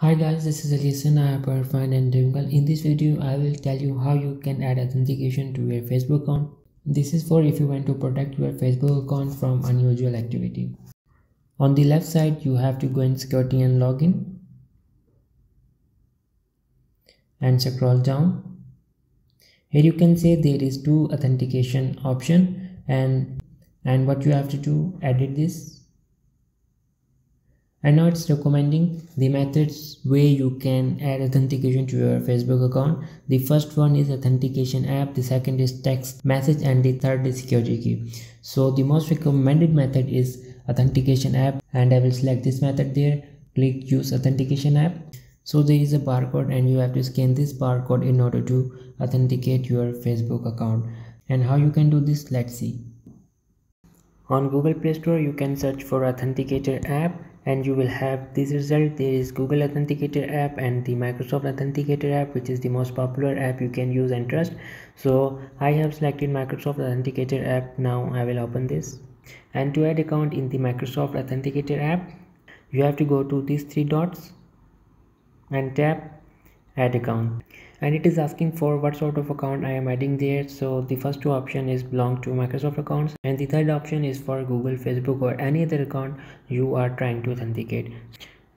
Hi guys, this is Alisson. I am Parafine and Dungle. In this video, I will tell you how you can add authentication to your Facebook account. This is for if you want to protect your Facebook account from unusual activity. On the left side, you have to go in security and login and scroll down. Here you can see there is two authentication option and what you have to do, edit this. And now it's recommending the methods where you can add authentication to your Facebook account. The first one is authentication app, the second is text message, and the third is security key. So the most recommended method is authentication app, and I will select this method there. Click use authentication app. So there is a barcode and you have to scan this barcode in order to authenticate your Facebook account. And how you can do this, let's see. On Google Play Store, you can search for Authenticator app and you will have this result. There is Google Authenticator app and the Microsoft Authenticator app, which is the most popular app you can use and trust. So I have selected Microsoft Authenticator app. Now I will open this. And to add account in the Microsoft Authenticator app, you have to go to these three dots and tap add account. And it is asking for what sort of account I am adding there. So the first two option is belong to Microsoft accounts, and the third option is for Google, Facebook, or any other account you are trying to authenticate.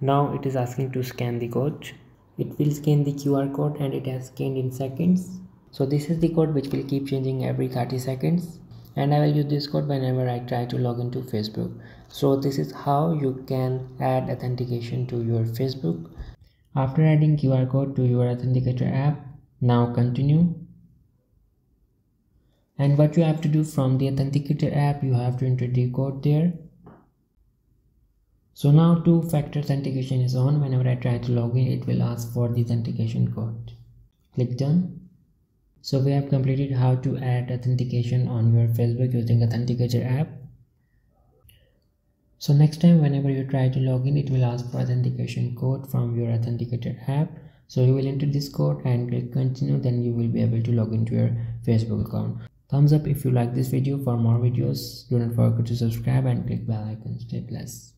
Now it is asking to scan the code. It will scan the QR code and it has scanned in seconds. So this is the code which will keep changing every 30 seconds. And I will use this code whenever I try to log into Facebook. So this is how you can add authentication to your Facebook. After adding QR code to your Authenticator app, now continue. And what you have to do from the Authenticator app, you have to enter the code there. So now two-factor authentication is on. Whenever I try to log in, it will ask for the authentication code. Click done. So we have completed how to add authentication on your Facebook using Authenticator app. So next time whenever you try to log in, it will ask for authentication code from your Authenticator app. So you will enter this code and click continue, then you will be able to log into your Facebook account. Thumbs up if you like this video. For more videos, do not forget to subscribe and click bell icon. Stay blessed.